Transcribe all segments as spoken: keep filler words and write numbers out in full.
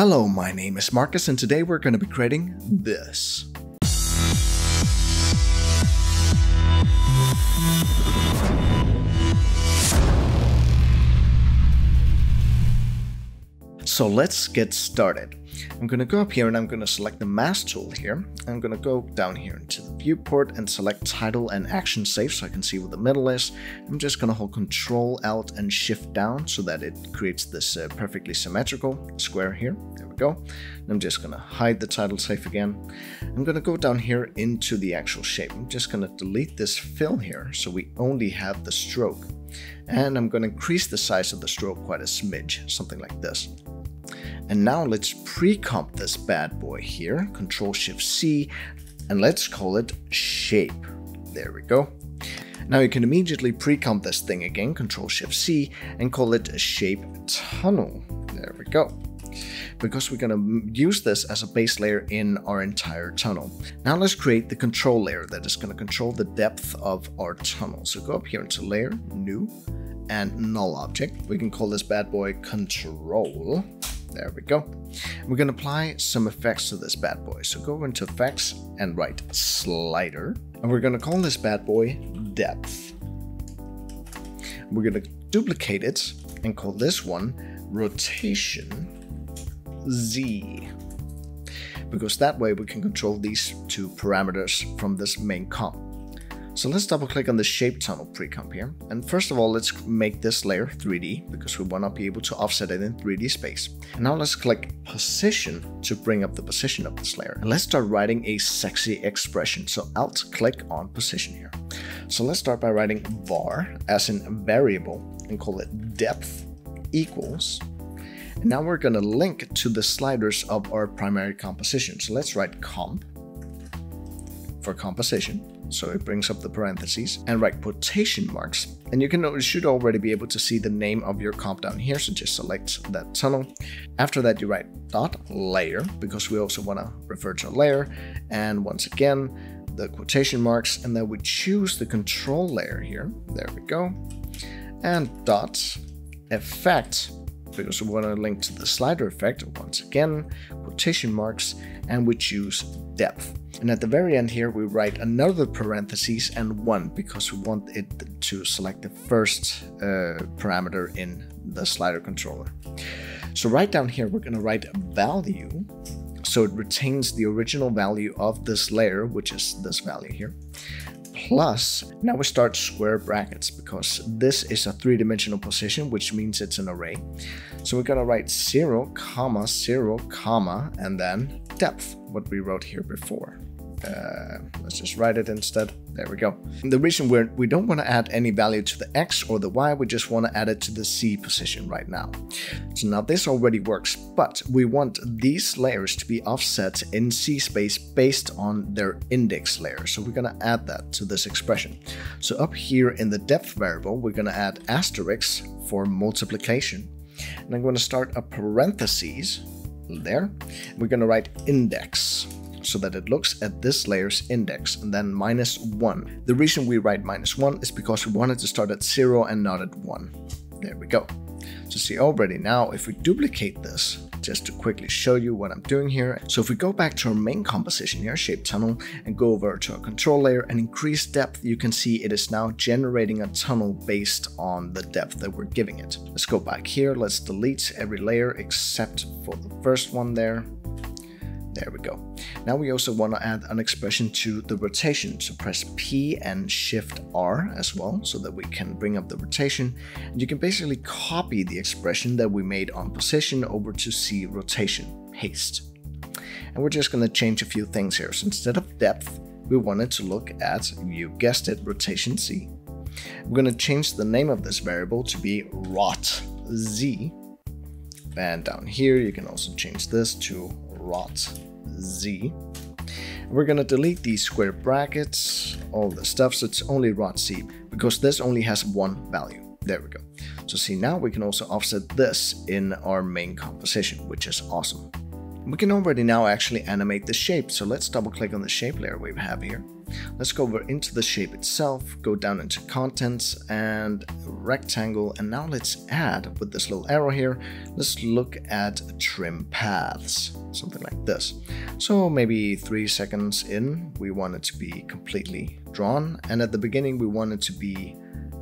Hello, my name is Marcus, and today we're going to be creating this. So let's get started. I'm going to go up here and I'm going to select the mask tool here. I'm going to go down here into the viewport and select title and action save so I can see what the middle is. I'm just going to hold Control Alt and Shift down so that it creates this uh, perfectly symmetrical square here. There we go. And I'm just going to hide the title save again. I'm going to go down here into the actual shape. I'm just going to delete this fill here so we only have the stroke. And I'm going to increase the size of the stroke quite a smidge, something like this. And now let's pre-comp this bad boy here, Control Shift C, and let's call it Shape. There we go. Now you can immediately pre-comp this thing again, Control Shift C, and call it Shape Tunnel. There we go. Because we're going to use this as a base layer in our entire tunnel. Now let's create the control layer that is going to control the depth of our tunnel. So go up here into Layer, New, and Null Object. We can call this bad boy Control. There we go. We're going to apply some effects to this bad boy. So go into Effects and write Slider. And we're going to call this bad boy Depth. We're going to duplicate it and call this one Rotation Z. Because that way we can control these two parameters from this main comp. So let's double click on the shape tunnel pre-comp here. And first of all, let's make this layer three D because we want to be able to offset it in three D space. And now let's click position to bring up the position of this layer. And let's start writing a sexy expression. So Alt click on position here. So let's start by writing var as in variable and call it depth equals. And now we're going to link to the sliders of our primary composition. So let's write comp for composition. So it brings up the parentheses and write quotation marks. And you can you should already be able to see the name of your comp down here. So just select that tunnel. After that, you write dot layer because we also want to refer to a layer. And once again, the quotation marks. And then we choose the control layer here. There we go. And dot effect because we want to link to the slider effect. Once again, quotation marks, and we choose depth. And at the very end here, we write another parentheses and one because we want it to select the first uh, parameter in the slider controller. So right down here, we're going to write value. So it retains the original value of this layer, which is this value here. Plus, now we start square brackets because this is a three-dimensional position, which means it's an array. So we're going to write zero, comma, zero, comma, and then depth, what we wrote here before. Uh, let's just write it instead. There we go. And the reason we're, we don't want to add any value to the X or the Y, we just want to add it to the Z position right now. So now this already works, but we want these layers to be offset in Z space based on their index layer. So we're going to add that to this expression. So up here in the depth variable, we're going to add asterisks for multiplication. And I'm going to start a parentheses there. We're going to write index, so that it looks at this layer's index, and then minus one. The reason we write minus one is because we wanted to start at zero and not at one. There we go. So see already now, if we duplicate this, just to quickly show you what I'm doing here. So if we go back to our main composition here, shape tunnel, and go over to our control layer and increase depth, you can see it is now generating a tunnel based on the depth that we're giving it. Let's go back here. Let's delete every layer except for the first one there. There we go. Now we also want to add an expression to the rotation. So press P and Shift R as well so that we can bring up the rotation. And you can basically copy the expression that we made on position over to C rotation. Paste. And we're just going to change a few things here. So instead of depth, we wanted to look at, you guessed it, rotation Z. We're going to change the name of this variable to be rot Z. And down here, you can also change this to rot Z. We're going to delete these square brackets, all the stuff, so it's only rot Z because this only has one value. There we go. So see, now we can also offset this in our main composition, which is awesome. We can already now actually animate the shape, so let's double click on the shape layer we have here. Let's go over into the shape itself, go down into contents and rectangle, and now let's add with this little arrow here, let's look at trim paths, something like this. So maybe three seconds in, we want it to be completely drawn, and at the beginning we want it to be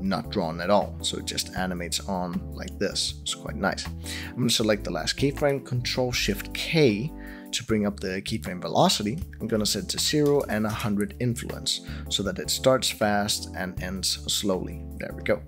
not drawn at all, so it just animates on like this. It's quite nice. I'm going to select the last keyframe, Control Shift K to bring up the keyframe velocity. I'm going to set it to zero and one hundred influence so that it starts fast and ends slowly. There we go.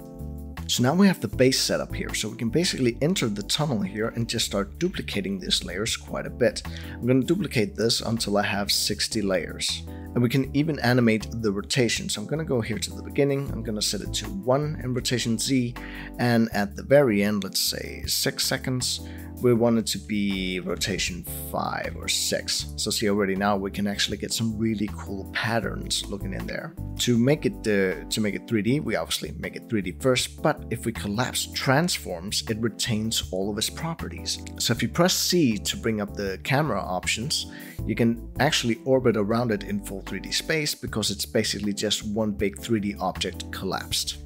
So now we have the base setup here, so we can basically enter the tunnel here and just start duplicating these layers quite a bit. I'm going to duplicate this until I have sixty layers. And we can even animate the rotation. So I'm going to go here to the beginning, I'm going to set it to one and rotation Z, and at the very end, let's say six seconds, we want it to be rotation five or six. So see already now we can actually get some really cool patterns looking in there. To make it uh, to make it three D, we obviously make it three D first, but if we collapse transforms, it retains all of its properties. So if you press C to bring up the camera options, you can actually orbit around it in full three D space because it's basically just one big three D object collapsed.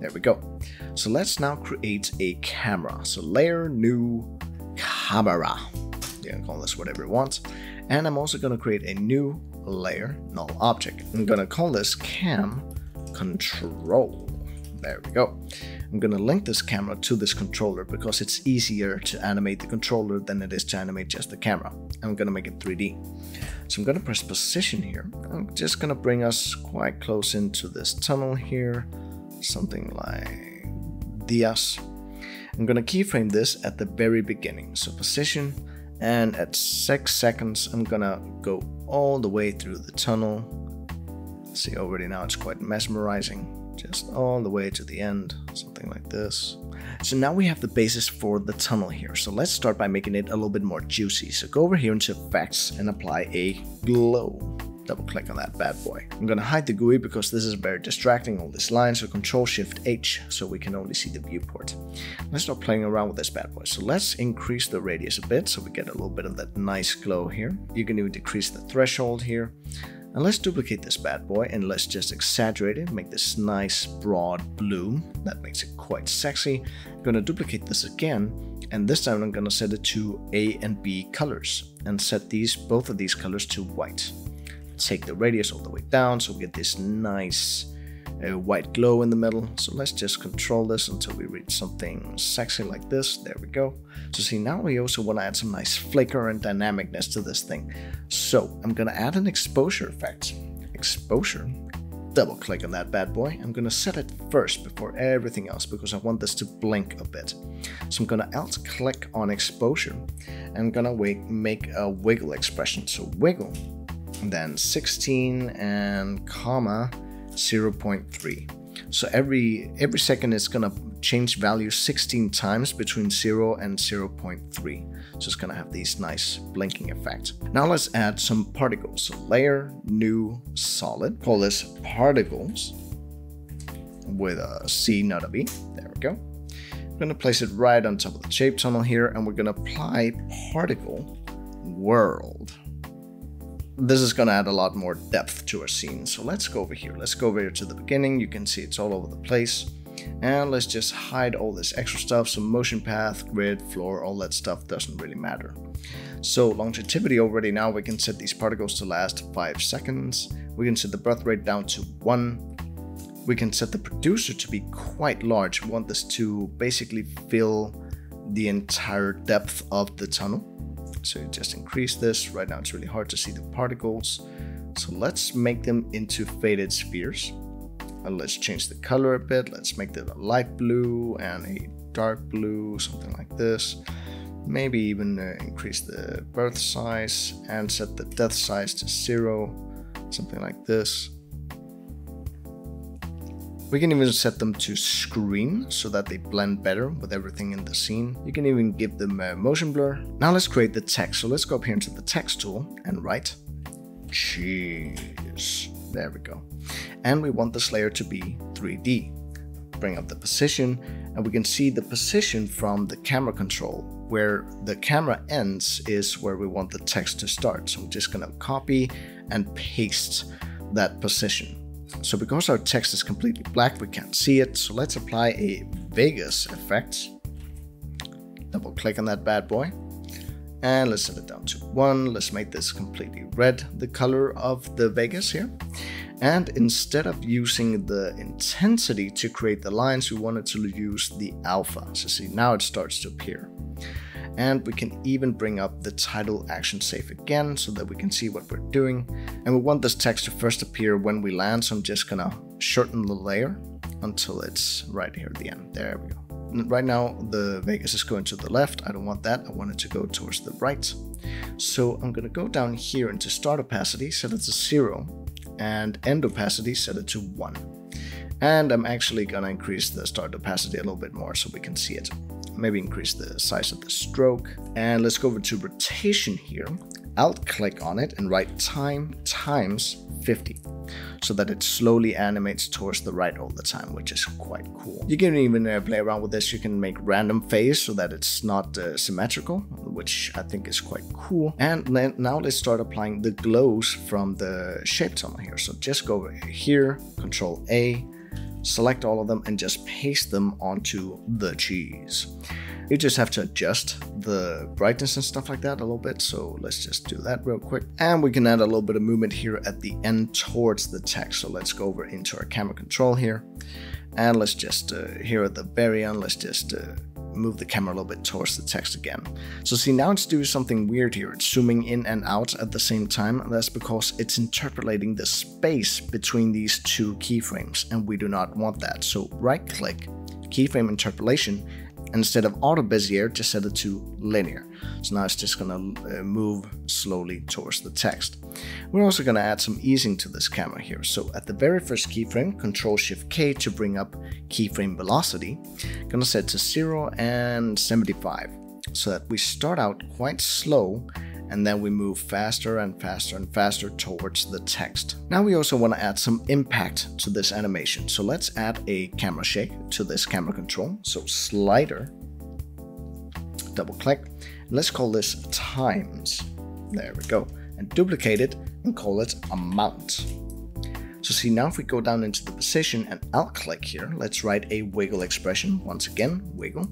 There we go. So let's now create a camera. So layer, new, camera. You can call this whatever you want. And I'm also going to create a new layer, null object. I'm going to call this cam control. There we go. I'm going to link this camera to this controller because it's easier to animate the controller than it is to animate just the camera. I'm going to make it three D. So I'm going to press position here. I'm just going to bring us quite close into this tunnel here. Something like this. I'm going to keyframe this at the very beginning. So position, and at six seconds, I'm going to go all the way through the tunnel. See already now it's quite mesmerizing. Just all the way to the end, something like this. So now we have the basis for the tunnel here. So let's start by making it a little bit more juicy. So go over here into effects and apply a glow. Double click on that bad boy. I'm going to hide the G U I because this is very distracting, all these lines, so Control Shift H so we can only see the viewport. Let's start playing around with this bad boy. So let's increase the radius a bit so we get a little bit of that nice glow here. You can even decrease the threshold here. And let's duplicate this bad boy and let's just exaggerate it, make this nice broad bloom. That makes it quite sexy. I'm going to duplicate this again, and this time I'm going to set it to A and B colors and set these both of these colors to white. Take the radius all the way down so we get this nice uh, white glow in the middle. So let's just control this until we reach something sexy like this. There we go. So see, now we also want to add some nice flicker and dynamicness to this thing. So I'm going to add an exposure effect. Exposure. Double click on that bad boy. I'm going to set it first before everything else because I want this to blink a bit. So I'm going to alt click on exposure and I'm going to make a wiggle expression. So wiggle, then sixteen and comma zero point three. So every every second it's gonna change value sixteen times between zero and zero point three. So it's gonna have these nice blinking effects. Now let's add some particles. So layer, new, solid. Call this particles with a C, not a B. There we go. I'm gonna place it right on top of the shape tunnel here, and we're gonna apply particle world. This is going to add a lot more depth to our scene. So let's go over here. Let's go over here to the beginning. You can see it's all over the place. And let's just hide all this extra stuff. So motion path, grid, floor, all that stuff doesn't really matter. So longevity already now, we can set these particles to last five seconds. We can set the birth rate down to one. We can set the producer to be quite large. We want this to basically fill the entire depth of the tunnel. So you just increase this. Right now it's really hard to see the particles. So let's make them into faded spheres. And let's change the color a bit. Let's make them a light blue and a dark blue, something like this. Maybe even uh, increase the birth size and set the death size to zero, something like this. We can even set them to screen so that they blend better with everything in the scene. You can even give them a motion blur. Now let's create the text. So let's go up here into the text tool and write cheese. There we go. And we want this layer to be three D. Bring up the position, and we can see the position from the camera control where the camera ends is where we want the text to start. So I'm just gonna copy and paste that position. So because our text is completely black, we can't see it. So let's apply a Vegas effect. Double click on that bad boy. And let's set it down to one. Let's make this completely red, the color of the Vegas here. And instead of using the intensity to create the lines, we wanted to use the alpha. So see, now it starts to appear. And we can even bring up the title action safe again so that we can see what we're doing. And we want this text to first appear when we land. So I'm just gonna shorten the layer until it's right here at the end. There we go. Right now, the Vegas is going to the left. I don't want that. I want it to go towards the right. So I'm going to go down here into start opacity, set it to zero, and end opacity, set it to one. And I'm actually going to increase the start opacity a little bit more so we can see it. Maybe increase the size of the stroke. And let's go over to rotation here. Alt click on it and write time times fifty so that it slowly animates towards the right all the time, which is quite cool. You can even uh, play around with this. You can make random phase so that it's not uh, symmetrical, which I think is quite cool. And then now let's start applying the glows from the shape tunnel here. So just go over here, Control A, select all of them and just paste them onto the cheese. You just have to adjust the brightness and stuff like that a little bit. So let's just do that real quick. And we can add a little bit of movement here at the end towards the text. So let's go over into our camera control here. And let's just, uh, here at the very end, let's just uh, move the camera a little bit towards the text again. So see, now it's doing something weird here. It's zooming in and out at the same time. And that's because it's interpolating the space between these two keyframes. And we do not want that. So right click, keyframe interpolation. Instead of auto Bezier, just set it to linear. So now it's just going to uh, move slowly towards the text. We're also going to add some easing to this camera here. So at the very first keyframe, Control Shift K to bring up keyframe velocity. Going to set to zero and seventy-five so that we start out quite slow and then we move faster and faster and faster towards the text. Now we also want to add some impact to this animation. So let's add a camera shake to this camera control. So slider, double click. Let's call this times. There we go. And duplicate it and call it amount. So see, now if we go down into the position and alt click here, let's write a wiggle expression. Once again, wiggle.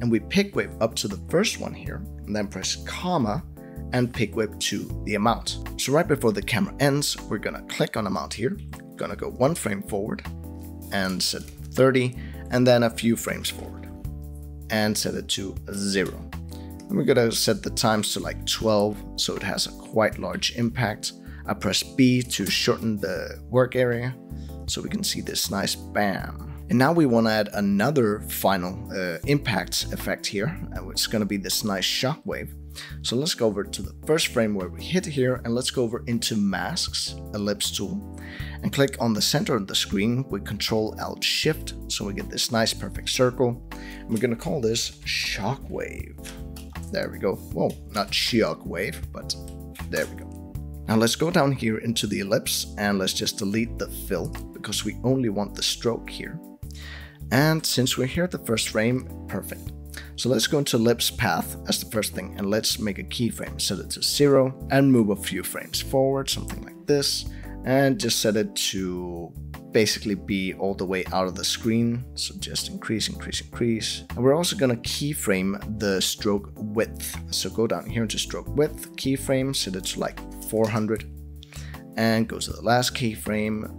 And we pick wave up to the first one here and then press comma and pick wave to the amount. So right before the camera ends, we're gonna click on amount here, gonna go one frame forward and set thirty and then a few frames forward and set it to zero. And we're gonna set the times to like twelve so it has a quite large impact. I press B to shorten the work area so we can see this nice bam. And now we want to add another final uh, impact effect here, which is going to be this nice shockwave. So let's go over to the first frame where we hit here, and let's go over into Masks, Ellipse tool, and click on the center of the screen with Control Alt Shift, so we get this nice perfect circle. And we're going to call this Shockwave. There we go. Whoa, not Shockwave, but there we go. Now let's go down here into the ellipse, and let's just delete the fill, because we only want the stroke here. And since we're here at the first frame, perfect. So let's go into ellipse path as the first thing and let's make a keyframe, set it to zero and move a few frames forward, something like this, and just set it to basically be all the way out of the screen. So just increase, increase, increase. And we're also gonna keyframe the stroke width. So go down here into stroke width, keyframe, set it to like four hundred and go to the last keyframe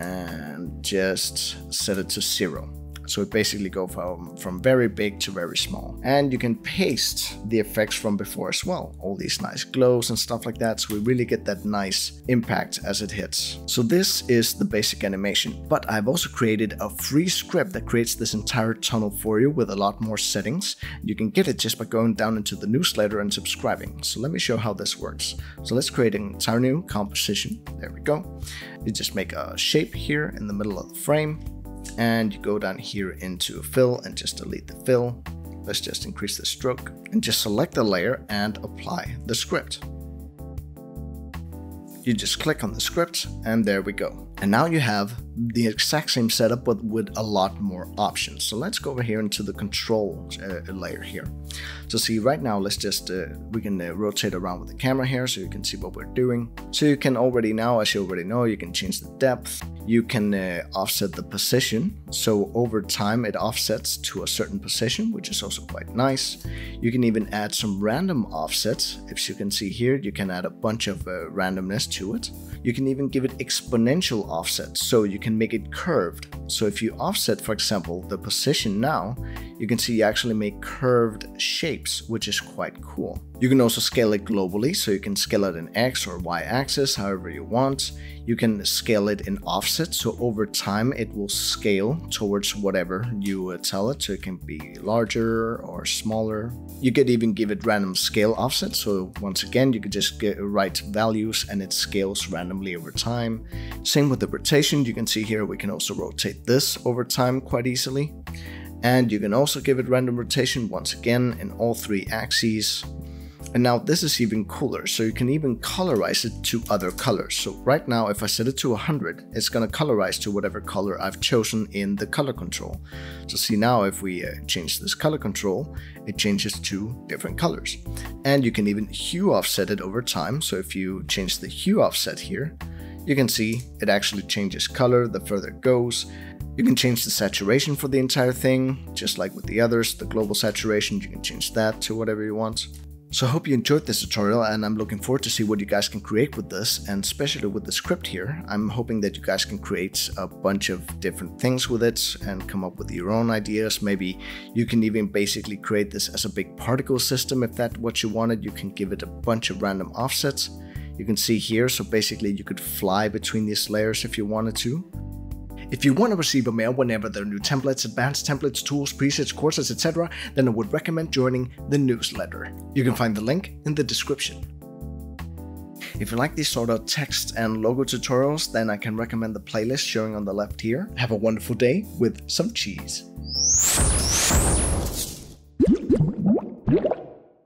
and just set it to zero. So it basically go from, from very big to very small. And you can paste the effects from before as well. All these nice glows and stuff like that. So we really get that nice impact as it hits. So this is the basic animation. But I've also created a free script that creates this entire tunnel for you with a lot more settings. You can get it just by going down into the newsletter and subscribing. So let me show how this works. So let's create an entire new composition. There we go. You just make a shape here in the middle of the frame. And you go down here into fill and just delete the fill. Let's just increase the stroke and just select the layer and apply the script. You just click on the script and there we go. And now you have the exact same setup, but with a lot more options. So let's go over here into the controls uh, layer here. So see, right now, let's just, uh, we can uh, rotate around with the camera here so you can see what we're doing. So you can already now, as you already know, you can change the depth. You can uh, offset the position. So over time, it offsets to a certain position, which is also quite nice. You can even add some random offsets. If you can see here, you can add a bunch of uh, randomness to it. You can even give it exponential offsets, so you can make it curved. So if you offset, for example, the position now, you can see you actually make curved shapes, which is quite cool. You can also scale it globally, so you can scale it in X or Y axis, however you want. You can scale it in offset, so over time it will scale towards whatever you uh, tell it, so it can be larger or smaller. You could even give it random scale offset, so once again you could just get, write values and it scales randomly over time. Same with the rotation, you can see here we can also rotate this over time quite easily. And you can also give it random rotation once again in all three axes. And now this is even cooler, so you can even colorize it to other colors. So right now, if I set it to one hundred, it's going to colorize to whatever color I've chosen in the color control. So see now, if we uh, change this color control, it changes to different colors. And you can even hue offset it over time. So if you change the hue offset here, you can see it actually changes color the further it goes. You can change the saturation for the entire thing, just like with the others, the global saturation, you can change that to whatever you want. So I hope you enjoyed this tutorial, and I'm looking forward to see what you guys can create with this, and especially with the script here. I'm hoping that you guys can create a bunch of different things with it and come up with your own ideas. Maybe you can even basically create this as a big particle system if that's what you wanted. You can give it a bunch of random offsets. You can see here, so basically you could fly between these layers if you wanted to. If you want to receive a mail whenever there are new templates, advanced templates, tools, presets, courses, et cetera, then I would recommend joining the newsletter. You can find the link in the description. If you like these sort of text and logo tutorials, then I can recommend the playlist showing on the left here. Have a wonderful day with some cheese.